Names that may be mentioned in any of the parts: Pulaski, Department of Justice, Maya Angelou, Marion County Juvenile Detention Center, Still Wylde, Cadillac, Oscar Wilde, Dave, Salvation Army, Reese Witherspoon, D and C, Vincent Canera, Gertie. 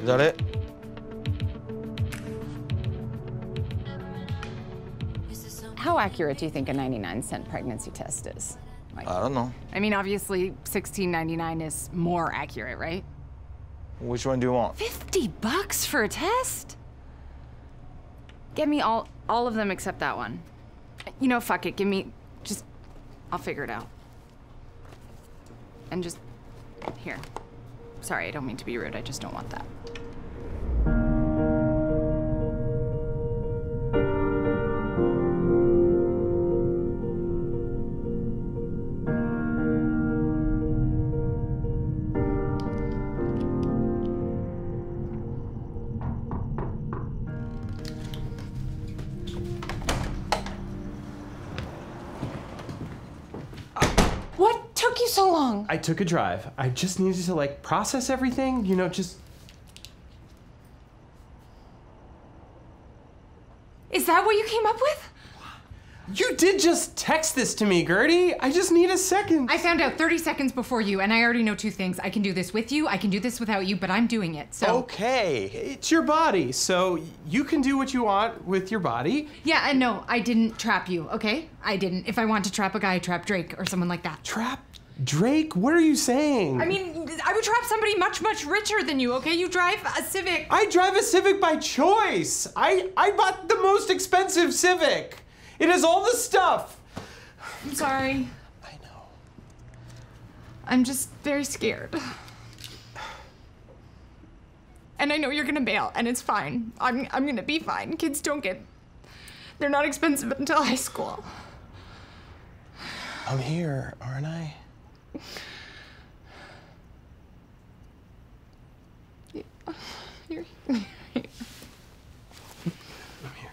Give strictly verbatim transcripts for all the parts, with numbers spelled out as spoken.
Is that it? How accurate do you think a ninety-nine cent pregnancy test is? Like, I don't know. I mean, obviously, sixteen ninety-nine is more accurate, right? Which one do you want? fifty bucks for a test? Give me all, all of them except that one. You know, fuck it, give me, just, I'll figure it out. And just, here. Sorry, I don't mean to be rude, I just don't want that. I took a drive. I just needed to, like, process everything, you know, just... Is that what you came up with? You did just text this to me, Gertie. I just need a second. I found out thirty seconds before you, and I already know two things. I can do this with you, I can do this without you, but I'm doing it, so... Okay, it's your body, so you can do what you want with your body. Yeah, and no, I didn't trap you, okay? I didn't. If I want to trap a guy, I trap Drake or someone like that. Trap? Drake, what are you saying? I mean, I would trap somebody much, much richer than you, okay? You drive a Civic. I drive a Civic by choice. I, I bought the most expensive Civic. It has all the stuff. I'm sorry. I know. I'm just very scared. And I know you're gonna bail, and it's fine. I'm, I'm gonna be fine. Kids don't get, they're not expensive until high school. I'm here, aren't I? Yeah. You're here. I'm here.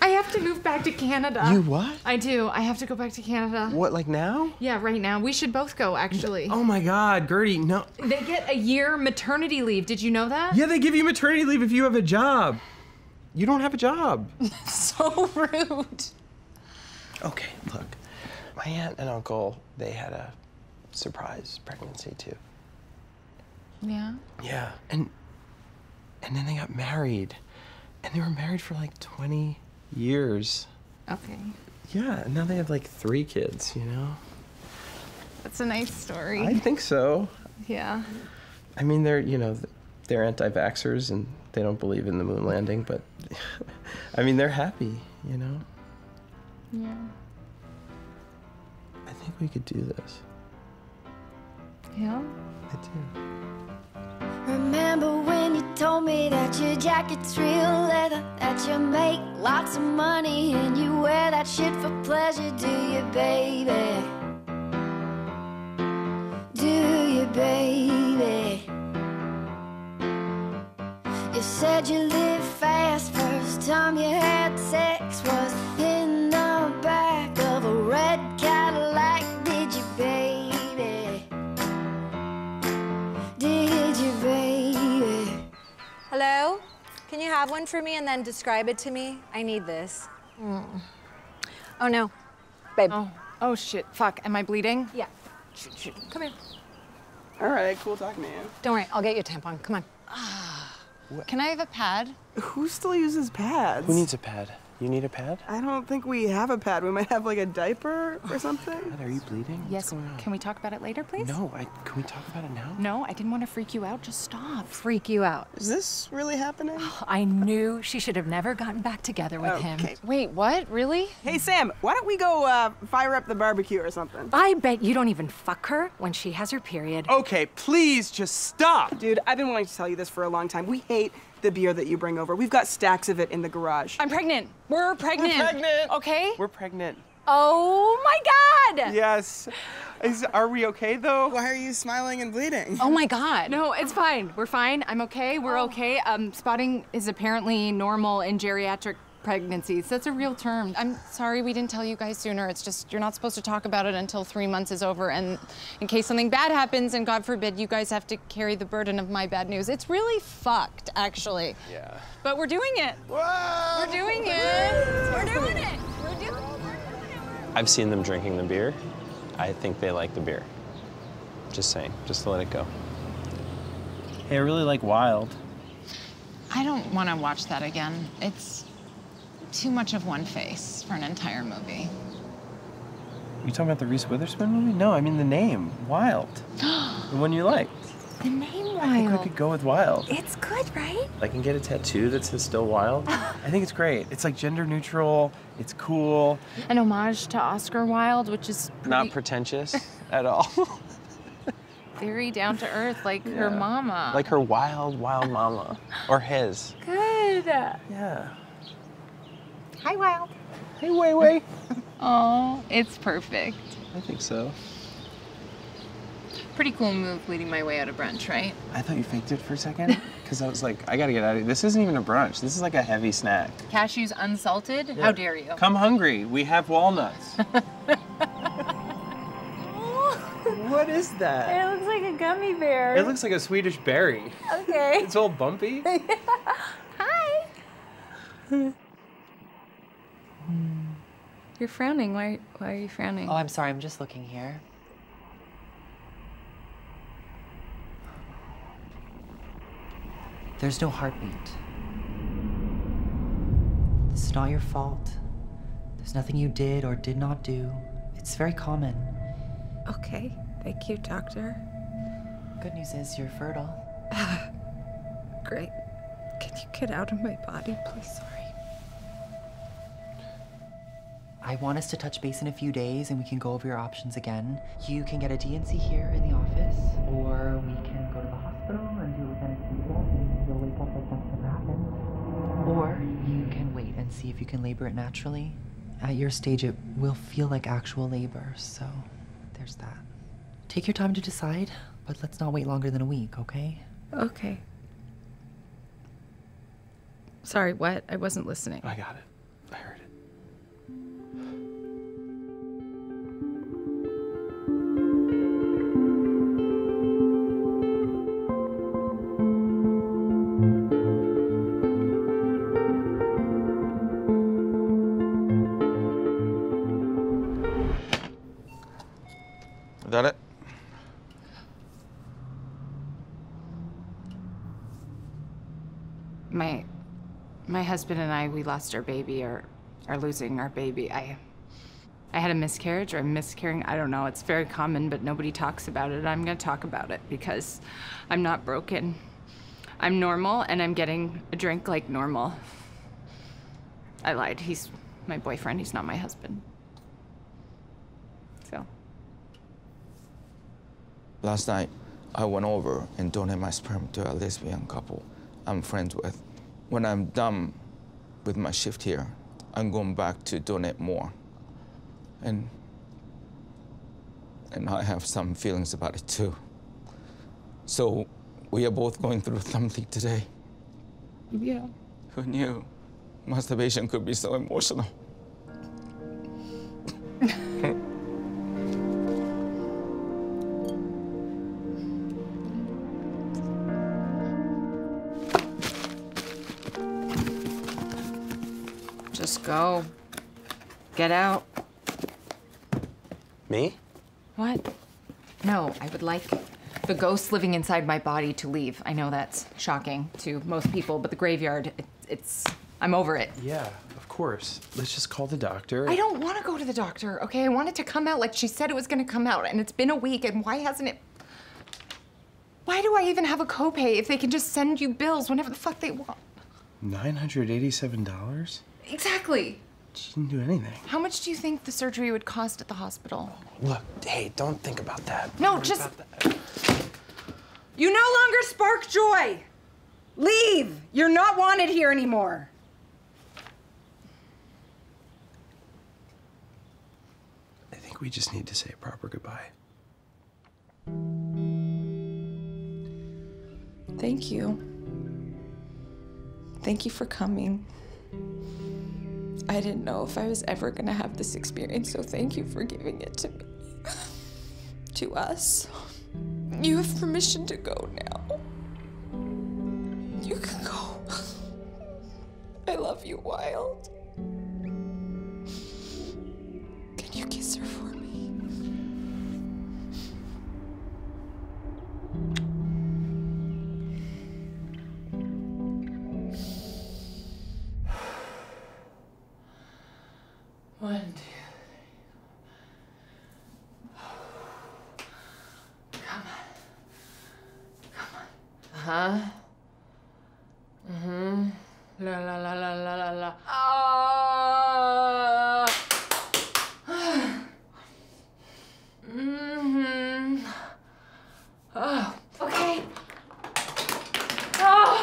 I have to move back to Canada. You what? I do. I have to go back to Canada. What, like now? Yeah, right now. We should both go, actually. Oh my God, Gertie, no. They get a year maternity leave. Did you know that? Yeah, they give you maternity leave if you have a job. You don't have a job. So rude. Okay, look. My aunt and uncle, they had a surprise pregnancy too. Yeah? Yeah, and and then they got married. And they were married for like twenty years. Okay. Yeah, and now they have like three kids, you know? That's a nice story. I think so. Yeah. I mean, they're, you know, they're anti-vaxxers and they don't believe in the moon landing, but I mean, they're happy, you know? Yeah. I think we could do this. Yeah? I do. Remember when you told me that your jacket's real leather, that you make lots of money and you wear that shit for pleasure, do you, baby? Do you, baby? You said you live fast, first time you had sex was in the back of a red Cadillac. Did you, baby? Did you, baby? Hello? Can you have one for me and then describe it to me? I need this. Mm. Oh, no. Babe. Oh. Oh, shit. Fuck. Am I bleeding? Yeah. Shoot, shoot. Come here. All right. Cool talking to you. Don't worry. I'll get you a tampon. Come on. What? Can I have a pad? Who still uses pads? Who needs a pad? You need a pad? I don't think we have a pad. We might have like a diaper or something. Oh God, are you bleeding? Yes. What's going on? Can we talk about it later, please? No, I, can we talk about it now? No, I didn't want to freak you out. Just stop. Freak you out. Is this really happening? Oh, I knew she should have never gotten back together with okay. him. Wait, what? Really? Hey, Sam, why don't we go uh, fire up the barbecue or something? I bet you don't even fuck her when she has her period. Okay, please just stop. Dude, I've been wanting to tell you this for a long time. We hate the beer that you bring over. We've got stacks of it in the garage. I'm pregnant. We're pregnant. We're pregnant. Okay? We're pregnant. Oh my God! Yes. Is, are we okay though? Why are you smiling and bleeding? Oh my God. No, it's fine. We're fine. I'm okay. We're oh. okay. Um, spotting is apparently normal in geriatric pregnancies. That's a real term. I'm sorry we didn't tell you guys sooner. It's just you're not supposed to talk about it until three months is over, and in case something bad happens, and God forbid, you guys have to carry the burden of my bad news. It's really fucked, actually. Yeah. But we're doing it. Whoa. We're doing it. We're doing it. We're doing it. I've seen them drinking the beer. I think they like the beer. Just saying. Just to let it go. Hey, I really like Wilde. I don't want to watch that again. It's too much of one face for an entire movie. You talking about the Reese Witherspoon movie? No, I mean the name, Wilde. The one you liked. The name Wilde. I think we could go with Wilde. It's good, right? I can get a tattoo that says Still Wilde. I think it's great. It's like gender neutral. It's cool. An homage to Oscar Wilde, which is pretty... not pretentious at all. Very down to earth, like yeah. her mama. Like her wild, wild mama, or his. Good. Yeah. Hi, Wilde. Hey, Way Way. Oh, it's perfect. I think so. Pretty cool move leading my way out of brunch, right? I thought you faked it for a second, because I was like, I gotta get out of here. This isn't even a brunch. This is like a heavy snack. Cashews unsalted? Yeah. How dare you? Come hungry. We have walnuts. What is that? It looks like a gummy bear. It looks like a Swedish berry. Okay. It's all bumpy. Yeah. Hi. You're frowning. Why, why are you frowning? Oh, I'm sorry. I'm just looking here. There's no heartbeat. This is not your fault. There's nothing you did or did not do. It's very common. Okay. Thank you, doctor. Good news is you're fertile. Uh, great. Can you get out of my body, please? Sorry. I want us to touch base in a few days and we can go over your options again. You can get a D and C here in the office, or we can go to the hospital and do an anesthesia and you'll wake up like nothing happened. Or you can wait and see if you can labor it naturally. At your stage, it will feel like actual labor, so there's that. Take your time to decide, but let's not wait longer than a week, okay? Okay. Sorry, what? I wasn't listening. I got it. I heard it. Is that it? My, my husband and I, we lost our baby, or are losing our baby. I, I had a miscarriage or a miscarrying. I don't know. It's very common, but nobody talks about it. I'm going to talk about it because I'm not broken. I'm normal, and I'm getting a drink like normal. I lied. He's my boyfriend. He's not my husband. So. Last night, I went over and donated my sperm to a lesbian couple I'm friends with. When I'm done with my shift here, I'm going back to donate more. And, and I have some feelings about it too. So we are both going through something today. Yeah. Who knew masturbation could be so emotional? Just go. Get out. Me? What? No, I would like the ghost living inside my body to leave. I know that's shocking to most people, but the graveyard, it, it's... I'm over it. Yeah, of course. Let's just call the doctor. I don't want to go to the doctor, okay? I want it to come out like she said it was going to come out, and it's been a week, and why hasn't it... Why do I even have a copay if they can just send you bills whenever the fuck they want? nine hundred eighty-seven dollars? Exactly. She didn't do anything. How much do you think the surgery would cost at the hospital? Oh, look, hey, don't think about that. No, don't just... That. You no longer spark joy. Leave. You're not wanted here anymore. I think we just need to say a proper goodbye. Thank you. Thank you for coming. I didn't know if I was ever gonna have this experience, so thank you for giving it to me. To us. You have permission to go now. You can go. I love you, Wilde. Can you kiss her for me? Huh? Mm-hmm. La la la la la la la. Ah. Mm-hmm. Oh. Okay. Oh.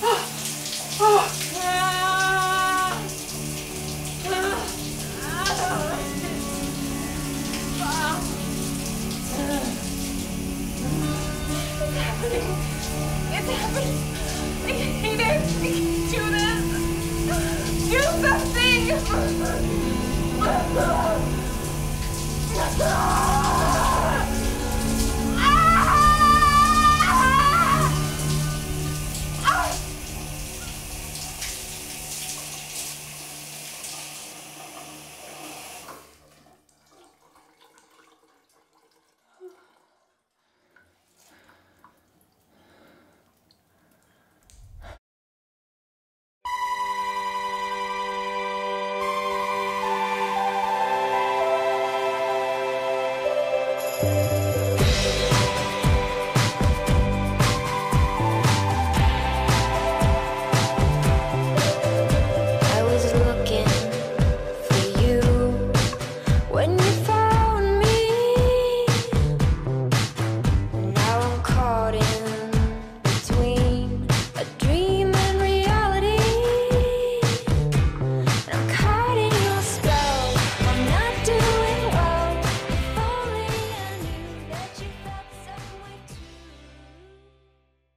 Oh. Oh. It's happening. I hate it. I can't do this. Do something. Thank you.